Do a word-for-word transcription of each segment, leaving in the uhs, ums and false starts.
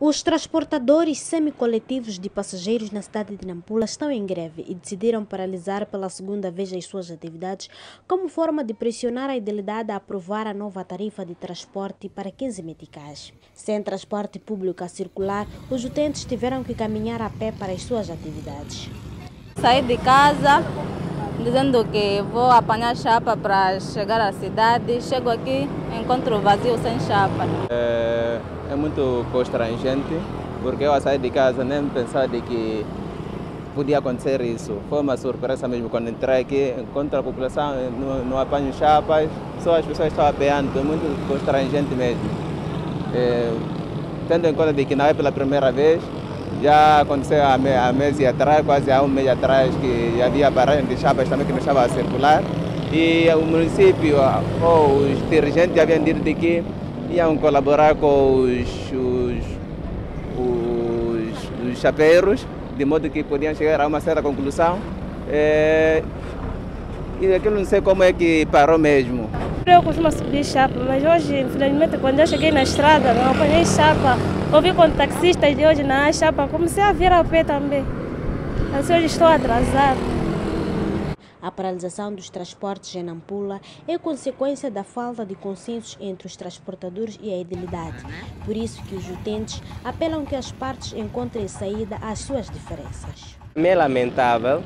Os transportadores semicoletivos de passageiros na cidade de Nampula estão em greve e decidiram paralisar pela segunda vez as suas atividades como forma de pressionar a idilidade a aprovar a nova tarifa de transporte para quinze meticais. Sem transporte público a circular, os utentes tiveram que caminhar a pé para as suas atividades. Saí de casa dizendo que vou apanhar chapa para chegar à cidade, chego aqui e encontro vazio sem chapa. É... É muito constrangente, porque eu a sair de casa nem pensava de que podia acontecer isso. Foi uma surpresa mesmo quando entrei aqui, encontro a população, não, não apanho chapas, só as pessoas estão apeando, é muito constrangente mesmo. É, tendo em conta de que não é pela primeira vez, já aconteceu há, me, há meses atrás, quase há um mês atrás, que havia barragem de chapas também que não estava a circular. E o município, ou os dirigentes haviam dito de que iam colaborar com os, os, os, os chapeiros, de modo que podiam chegar a uma certa conclusão. É, e aquilo não sei como é que parou mesmo. Eu costumo subir chapa, mas hoje, infelizmente, quando eu cheguei na estrada, não apanhei chapa. Ouvi com taxistas de hoje na chapa, comecei a vir a pé também. Assim, hoje estou atrasada. A paralisação dos transportes em Nampula é consequência da falta de consenso entre os transportadores e a idilidade. Por isso que os utentes apelam que as partes encontrem saída às suas diferenças. É lamentável.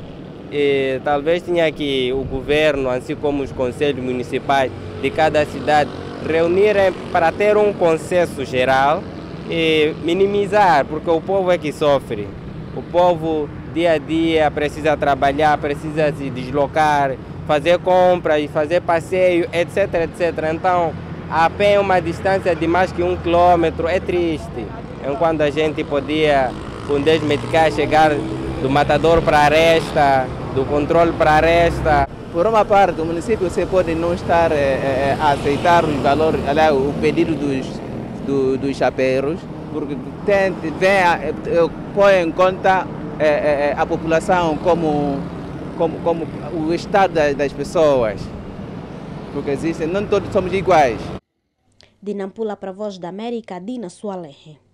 E talvez tenha que o governo, assim como os conselhos municipais de cada cidade, reunirem para ter um consenso geral e minimizar, porque o povo é que sofre. O povo dia a dia precisa trabalhar, precisa se deslocar, fazer compras, fazer passeio, etc, etcétera. Então, a pé uma distância de mais que um quilômetro é triste. Enquanto a gente podia, com dez meticais, chegar do matador para a aresta, do controle para a aresta. Por uma parte, o município você pode não estar é, é, a aceitar os valores, aliás, o pedido dos, do, dos chapeiros, porque tem, vem, põe em conta É, é, a população como, como, como o estado das, das pessoas, porque existem, não todos somos iguais. De Nampula para a Voz da América, Dina Sualehe.